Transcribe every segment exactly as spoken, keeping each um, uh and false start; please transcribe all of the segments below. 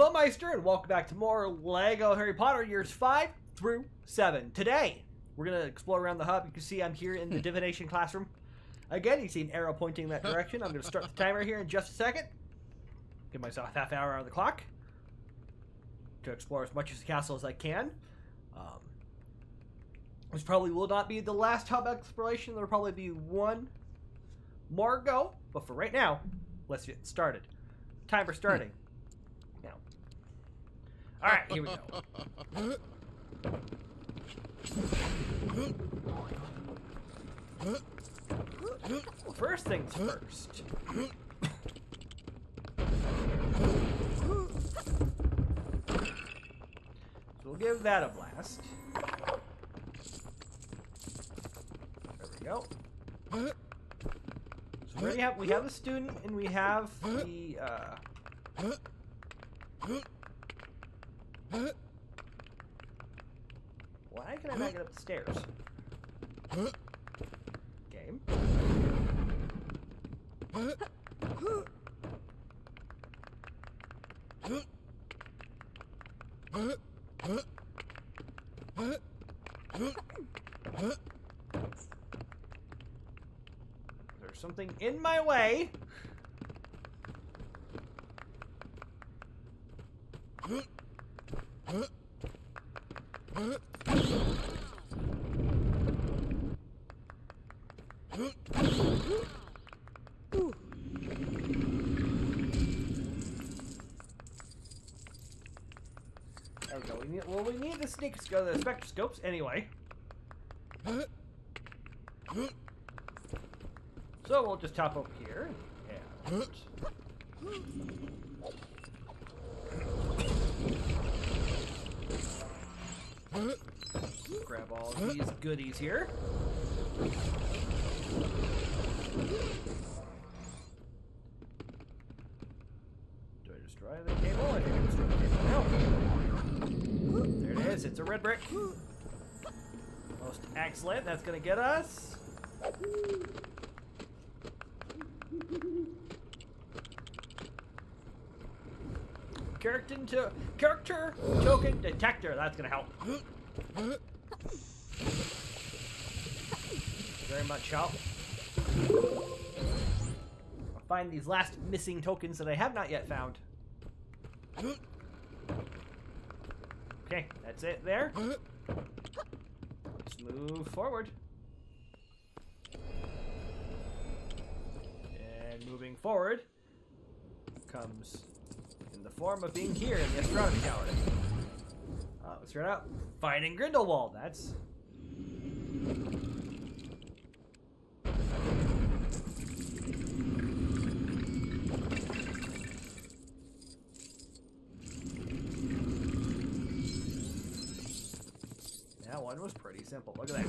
Baumeister, and welcome back to more Lego Harry Potter years five through seven. Today, we're going to explore around the hub. You can see I'm here in the Divination Classroom. Again, you see an arrow pointing that direction. I'm going to start the timer here in just a second. Give myself half an hour on the clock to explore as much of the castle as I can. Um, this probably will not be the last hub exploration. There will probably be one more go, but for right now, let's get started. Time for starting. Now. All right, here we go. First things first. So we'll give that a blast. There we go. So we already have we have a student and we have the uh why can I not get up the stairs? Game. There's something in my way. Well, we need the sneak scope, the spectroscopes, anyway. So we'll just hop over here. And... grab all these goodies here. Do I destroy the cable? I think I destroy the cable now. There it is, it's a red brick. Most excellent, that's gonna get us. Character, to character token detector, that's gonna help. Very much help. I'll find these last missing tokens that I have not yet found. Okay, that's it there. Let's move forward. And moving forward comes in the form of being here in the Astronomy Tower. Uh, let's start out fighting Grindelwald. That's... one was pretty simple. Look at that.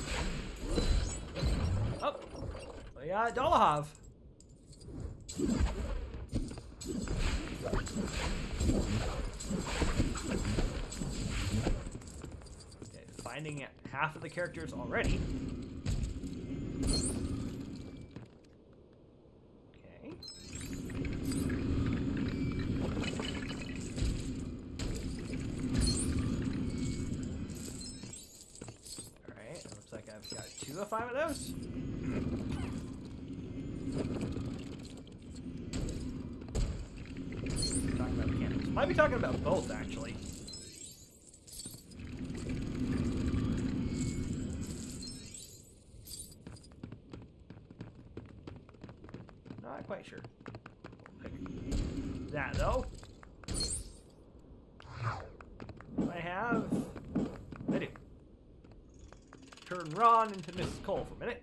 Oh, we got Dolahov. Okay, finding half of the characters already. Okay. Got two of five of those. Talking about mechanics. Might be talking about both, actually. Not quite sure. That though. I have. I do. Turn Ron into Missus Cole for a minute.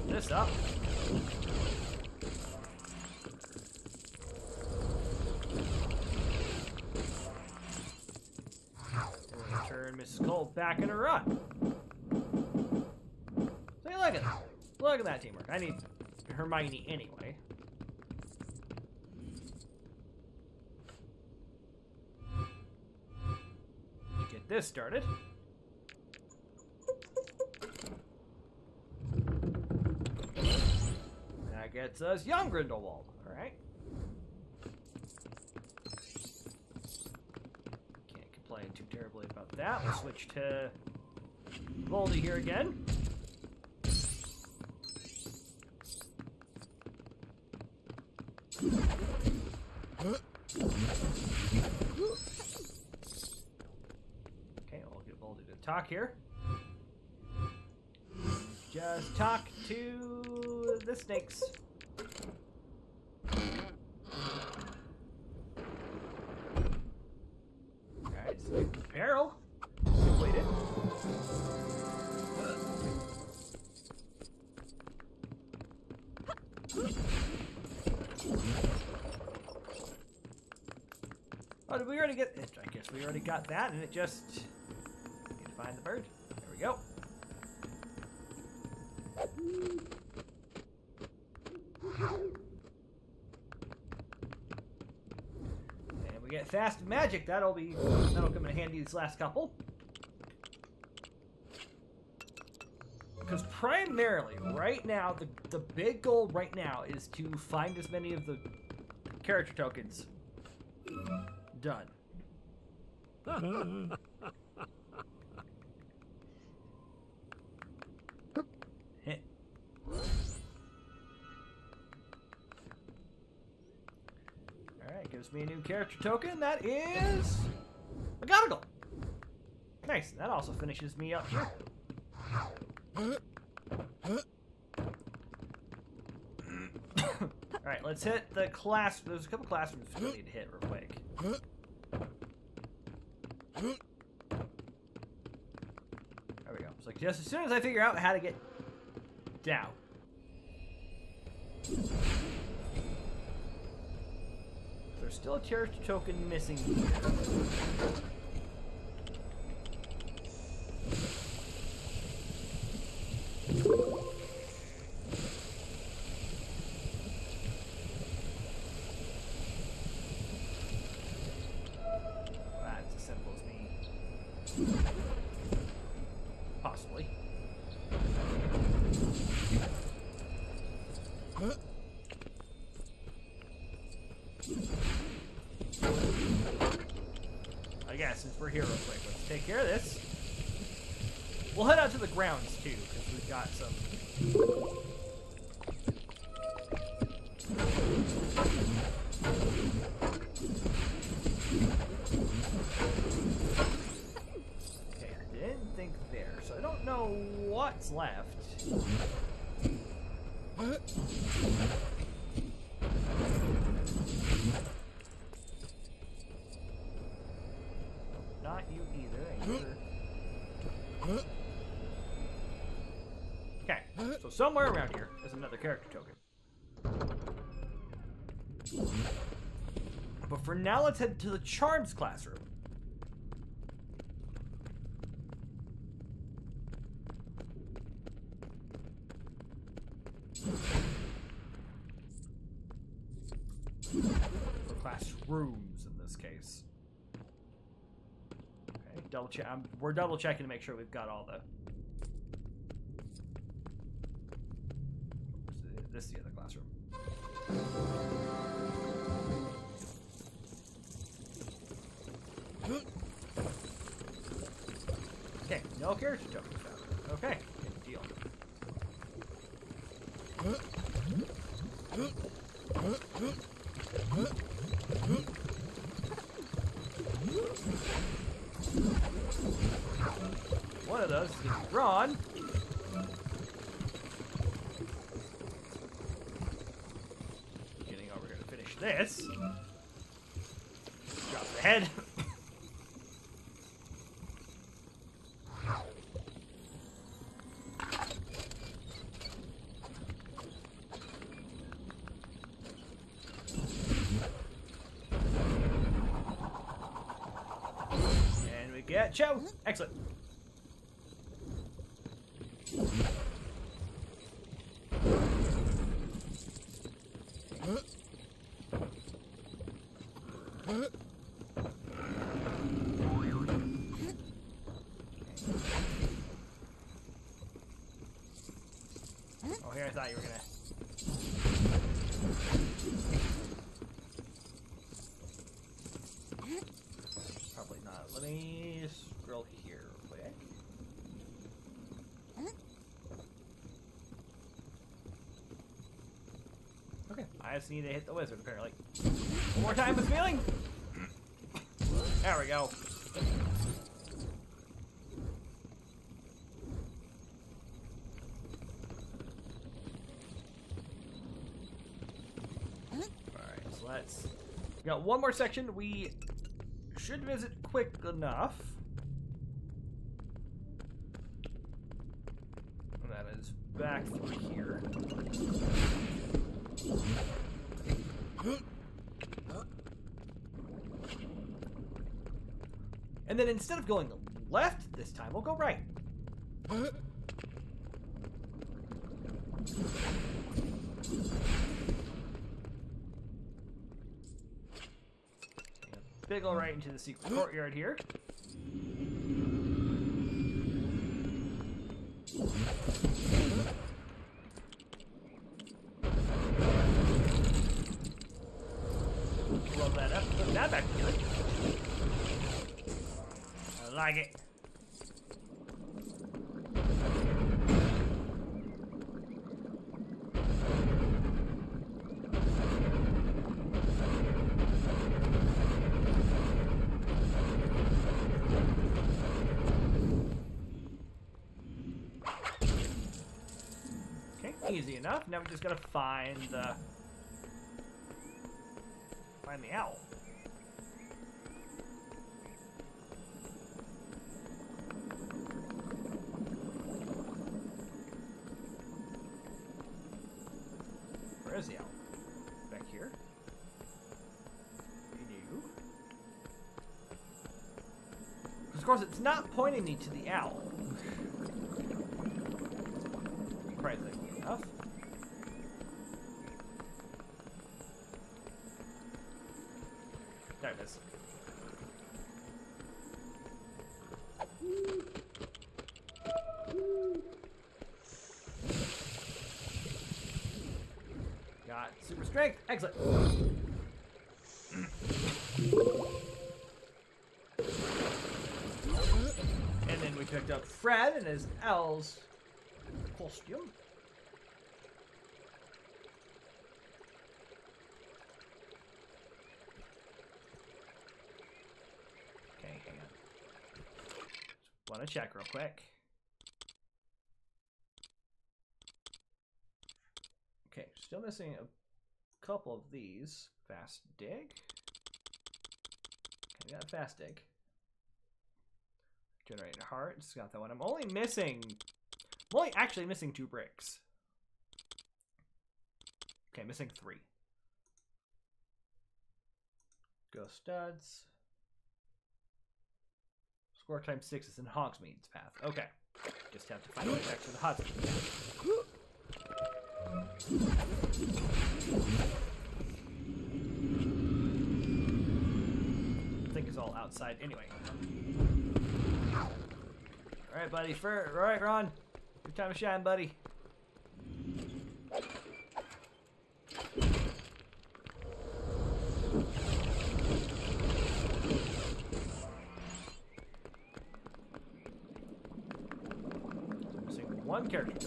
Build this up. And turn Missus Cole back into Ron. See, look at that. Look at that teamwork. I need Hermione anyway. This started. And I guess it says young Grindelwald. All right. Can't complain too terribly about that. We'll switch to Voldy here again. Okay, I'll get Voldy to talk here. Just talk to the snakes. Alright, so barrel. Completed. Oh, did we already get it? I guess we already got that, and it just. Need to find the bird. There we go. And we get fast magic. That'll be that'll come in handy these last couple. Because primarily, right now, the the big goal right now is to find as many of the character tokens. Done. Gives me a new character token. That is McGonagall. Nice. That also finishes me up here. All right, let's hit the class. There's a couple classrooms we need to hit real quick. There we go. It's like just as soon as I figure out how to get down. There's still a character token missing here. That's as simple as me. Possibly. Huh? Since we're here real quick, let's take care of this. We'll head out to the grounds too, because we've got some. Okay, I didn't think there, so I don't know what's left. Somewhere around here is another character token. But for now, let's head to the Charms Classroom. Or classrooms in this case. Okay, double check. I'm, we're double checking to make sure we've got all the. This is the other classroom. Okay, no character tokens found. Okay, good deal. One of those is getting drawn. This drop the head. And we get Cho. Excellent. Oh, here I thought you were gonna. me scroll here quick. Okay, I just need to hit the wizard, apparently. One more time with feeling! There we go. Alright, so let's... We got one more section we should visit quick enough. And that is back through here. And then instead of going left this time, we'll go right. Big ol' right into the secret courtyard here. Blow that up, put that back together. I like it. Easy enough. Now we just gotta find the find the owl. Where is the owl? Back here. We do. Because of course it's not pointing me to the owl. Surprisingly. Enough. There it is. Got super strength. Excellent. And then we picked up Fred and his owl's costume. Want to check real quick. Okay, still missing a couple of these. Fast dig. Okay, we got a fast dig. Generated hearts. Got that one. I'm only missing. I'm only actually missing two bricks. Okay, missing three. Ghost studs. Score times six is in Hogsmeade's Path. Okay. Just have to find a way back to the Hogsmeade. I think it's all outside anyway. Alright, buddy. Fur. Alright, Ron. Good time to shine, buddy. One character.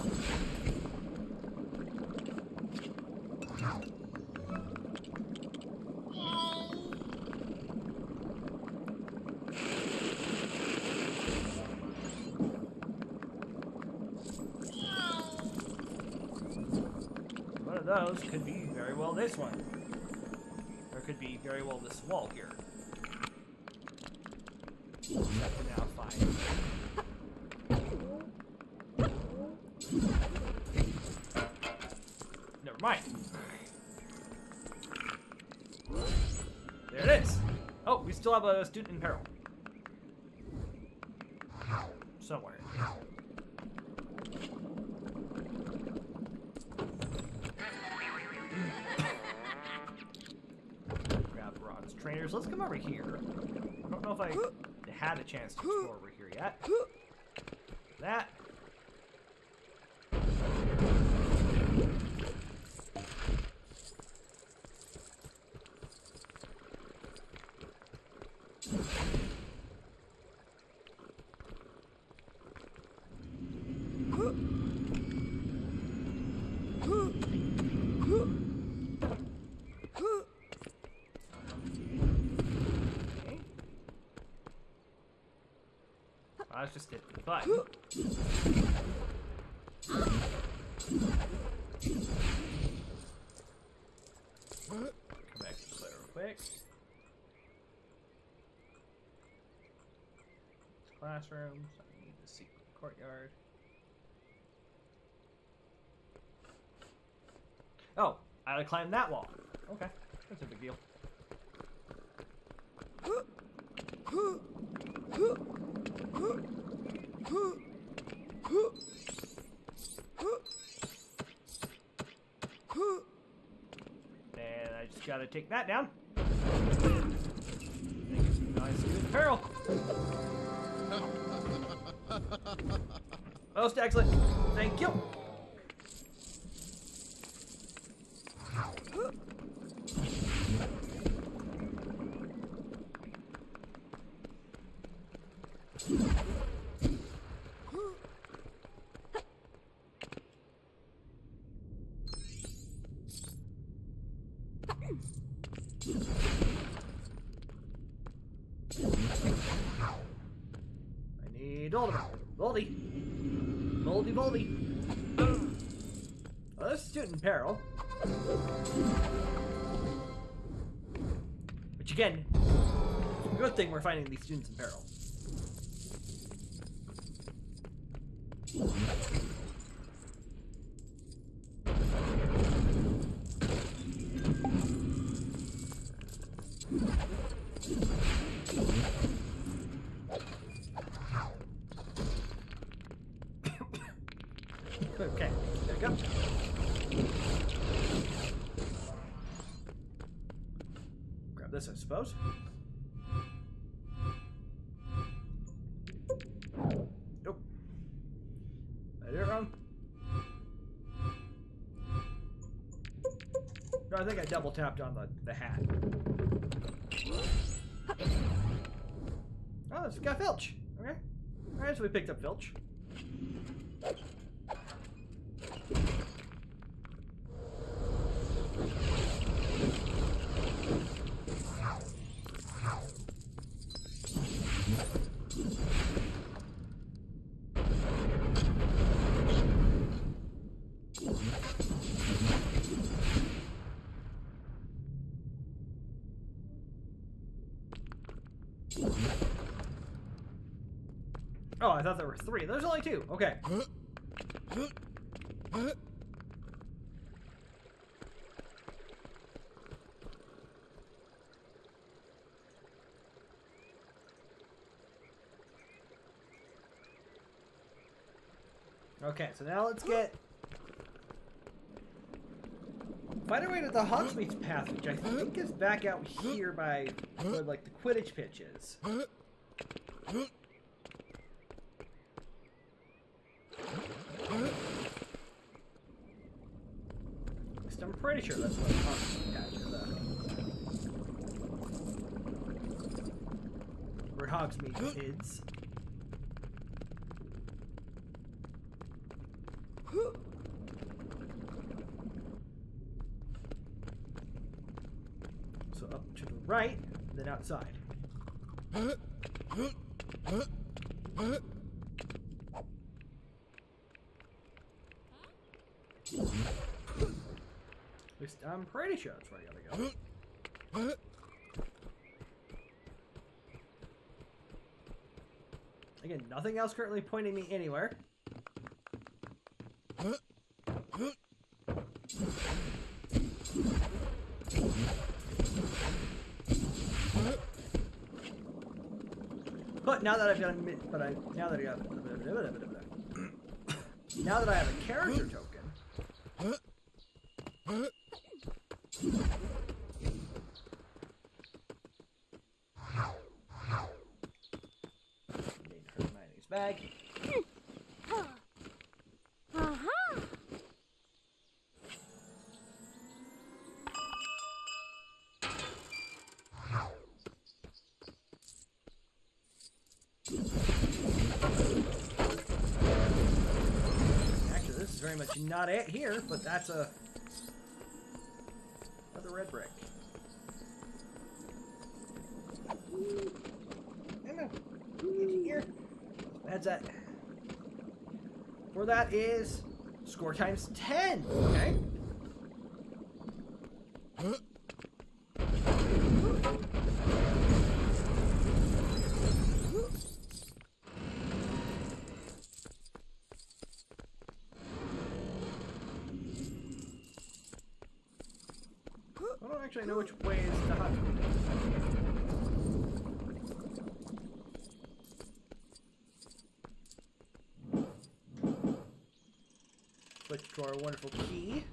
One of those could be very well this one. Or could be very well this wall here. We have to now find. Never mind. There it is. Oh, we still have a student in peril. Somewhere. Grab Ron's trainers. Let's come over here. I don't know if I had a chance to explore over here yet. That. I was just here for fun. Come back to the player real quick. Classrooms. I need the secret courtyard. Oh, I gotta climb that wall. Okay, that's a big deal. And I just gotta take that down. That gives me nice good apparel. Most excellent. Thank you. Voldy! Voldy, Voldy! Well, this student in peril. Which again, it's a good thing we're finding these students in peril. I Nope. I did it wrong. No, I think I double tapped on the, the hat. Oh, this guy Filch. Okay. Alright, so we picked up Filch. Oh, I thought there were three. There's only two. Okay. Okay, so now let's get... Find our way to the Hogsmeade Path, which I think is back out here by where, like, the Quidditch Pitch is. I'm pretty sure that's what I'm talking about. We're Hogsmeade kids. So up to the right, then outside. I'm pretty sure that's where I gotta go. Again, nothing else currently pointing me anywhere. But now that I've got, but I now that I got, now that I have a character token. Bag. Uh-huh. Actually, this is very much not it here, but that's a another red brick. times that. Or that is score times ten. Okay. I don't actually know which way is the hut. Click to our wonderful key.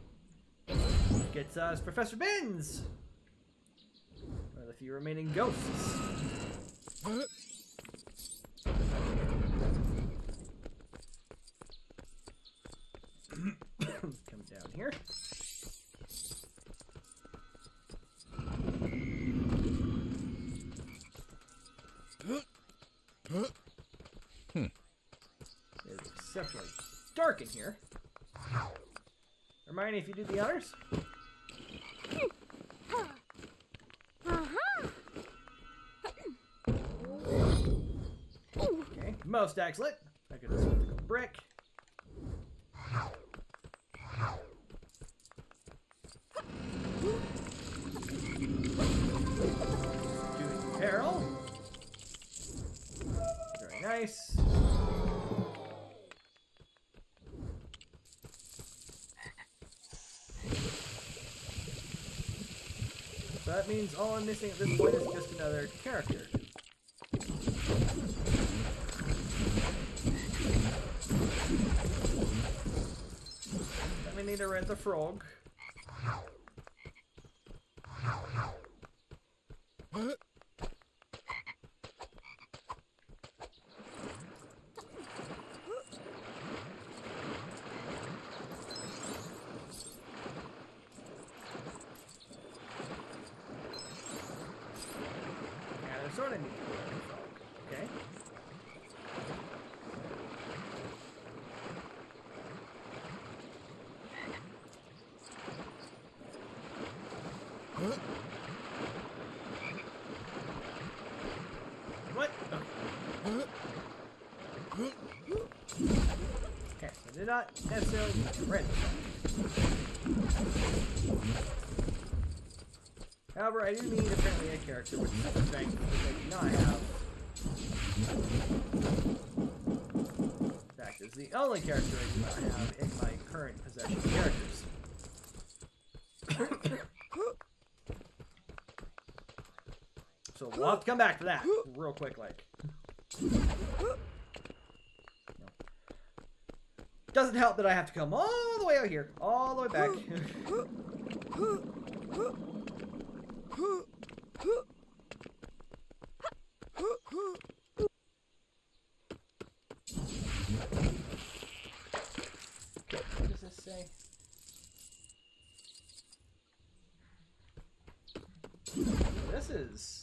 Gets us Professor Binns! One of the few remaining ghosts. Come down here. Hmm. It's exceptionally dark in here. Hermione, if you do the honors. Okay, most excellent. I could just pick a brick. Doing peril. Very nice. So that means all I'm missing at this point is just another character. Let me need to rent the frog. Not necessarily ready. However, I do need apparently a character which I do not have. In fact, it's the only character I do not have in my current possession of characters. So we'll have to come back to that real quick like. Doesn't help that I have to come all the way out here, all the way back. What does this say? This is...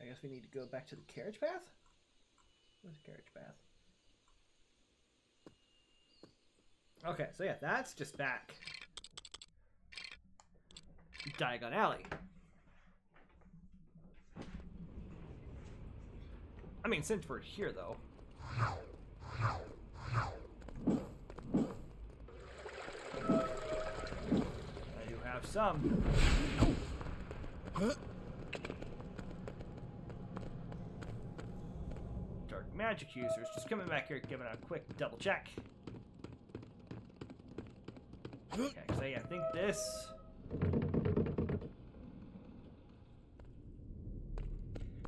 I guess we need to go back to the carriage path? Where's the carriage path? Okay, so yeah, that's just back. Diagon Alley. I mean, since we're here, though. I do have some. Huh? Magic users, just coming back here, giving a quick double check. Okay, so yeah, I think this...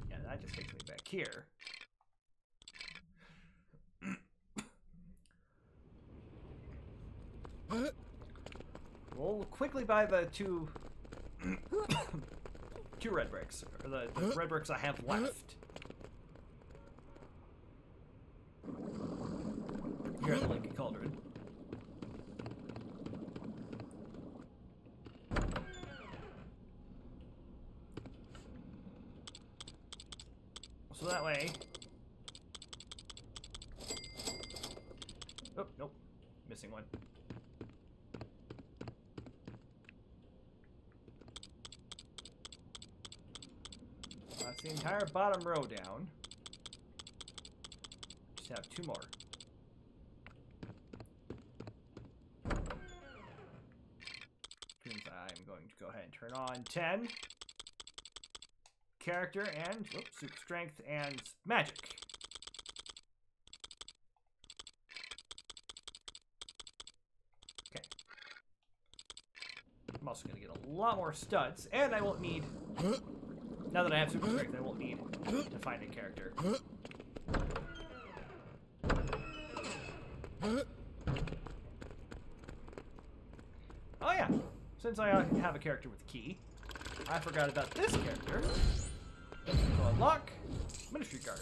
Yeah, that just takes me back here. We'll quickly buy the two... two red bricks, or the, the red bricks I have left. Here at the Lincoln Cauldron. so that way... Oh, nope. Missing one. That's the entire bottom row down. Just have two more. I'm going to go ahead and turn on ten. Character and whoops, super strength and magic. Okay. I'm also going to get a lot more studs, and I won't need... Now that I have super strength, I won't need to find a character. Oh yeah! Since I have a character with a key, I forgot about this character. So unlock Ministry Guard.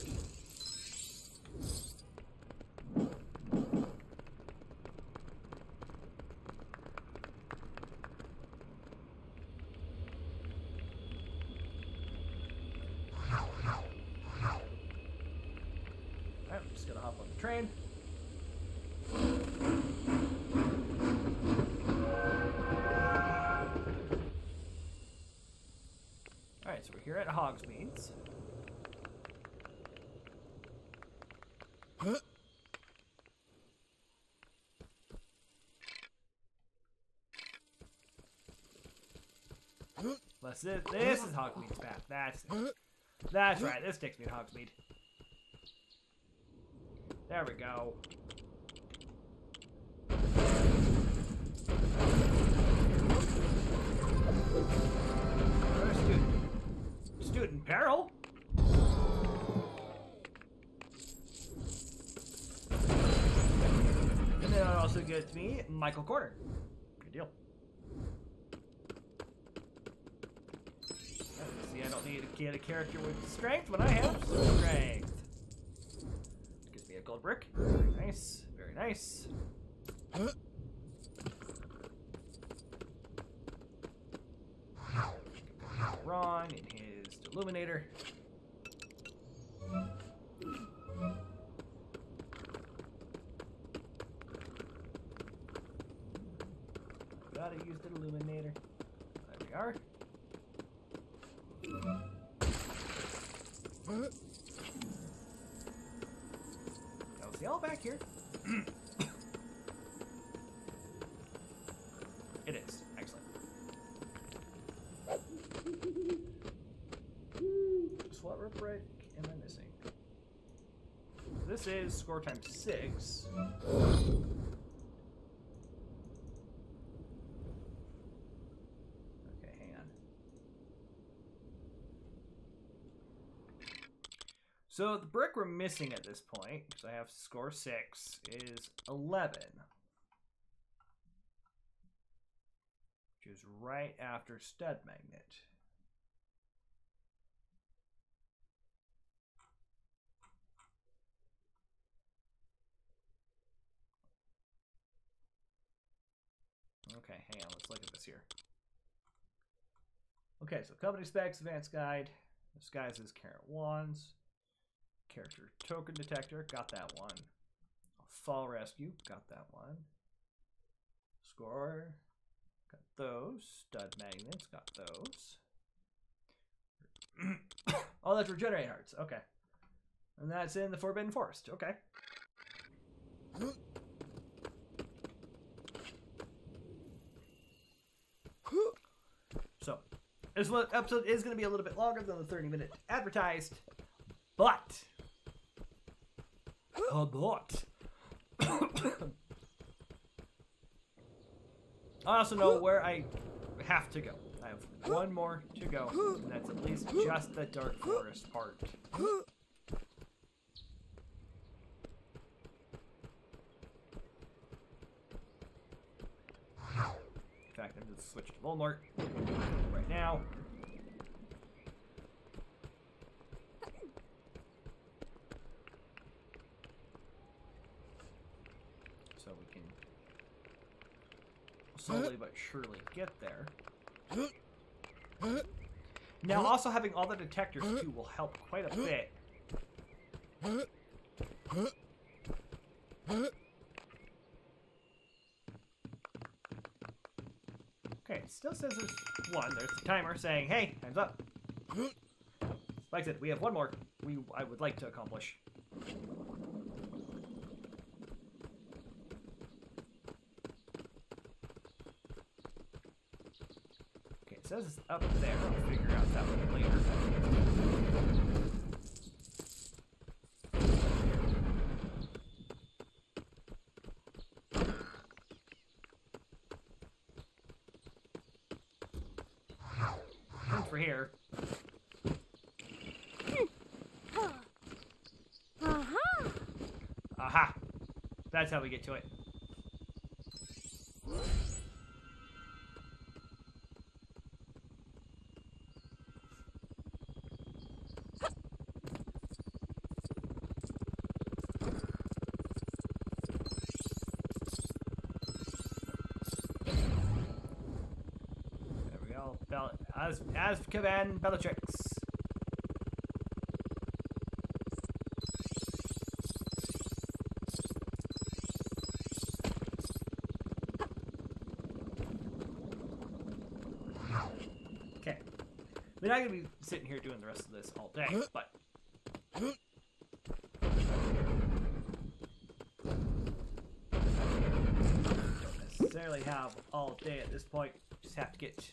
I'm just gonna hop on the train. Here at Hogsmeade's. Huh? Unless this, this is Hogsmeade's Path. That's it. That's right. This takes me to Hogsmeade. There we go. In peril. And then also gives me Michael Corner. Good deal. See, I don't need to get a character with strength when I have strength. Gives me a gold brick. Very nice. Very nice. Huh? Ron in his Illuminator. Gotta use the illuminator. There we are. I'll see all back here. It is. Excellent. What rip break am I missing? This is score times six. Okay, hang on. So the brick we're missing at this point, because I have score six, is eleven. Which is right after stud magnet. Okay, hang on, let's look at this here. Okay, so company specs, advanced guide, disguises, current wands, character token detector, got that one. Fall rescue, got that one. Score, got those. Stud magnets, got those. Oh, that's regenerate hearts, okay. And that's in the Forbidden Forest, okay. So, this episode is going to be a little bit longer than the thirty minute advertised, but, uh, but, I also know where I have to go. I have one more to go, and that's at least just the Dark Forest part. In fact, I'm just switching to Volmart right now. So we can slowly but surely get there. Now, also having all the detectors too will help quite a bit Okay, it still says there's one. There's the timer saying, hey, time's up. Like I said, we have one more we I would like to accomplish. Okay, it says it's up there. We'll figure out that one later. Here. Aha! That's how we get to it. As as command, Bellatrix. Okay, we're not gonna be sitting here doing the rest of this all day, but. Don't necessarily have all day at this point. Just have to get.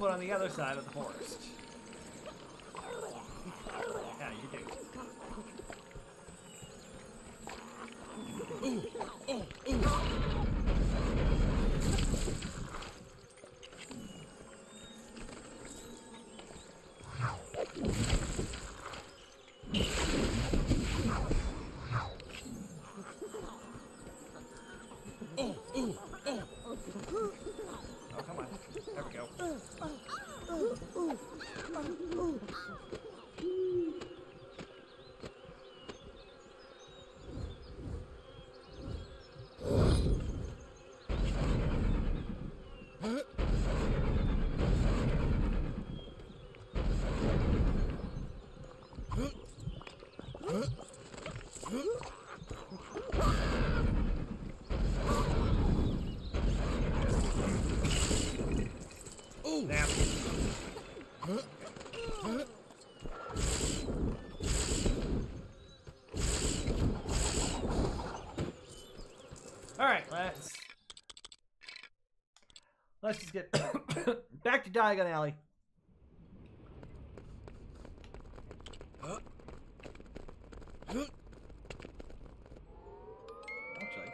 But on the other side of the forest. How do you do? Ooh, oh, ooh. Alright, let's let's just get back to Diagon Alley. Huh? Huh? Actually.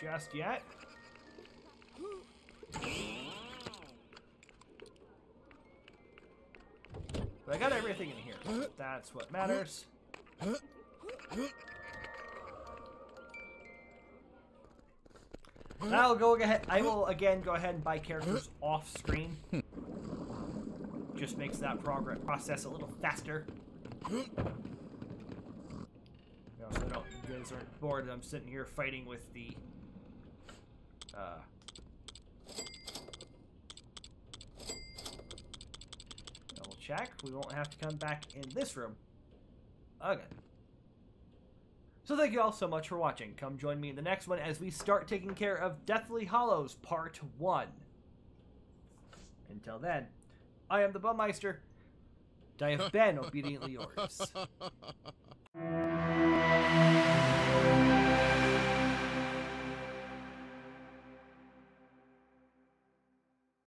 Just yet. But I got everything in here. That's what matters. And I'll go ahead. I will again go ahead and buy characters off screen. Just makes that progress process a little faster. So don't, you guys aren't bored. I'm sitting here fighting with the. Uh, double check. We won't have to come back in this room again. So thank you all so much for watching. Come join me in the next one as we start taking care of Deathly Hollows Part one. Until then, I am the Baumeister. And I have been obediently yours.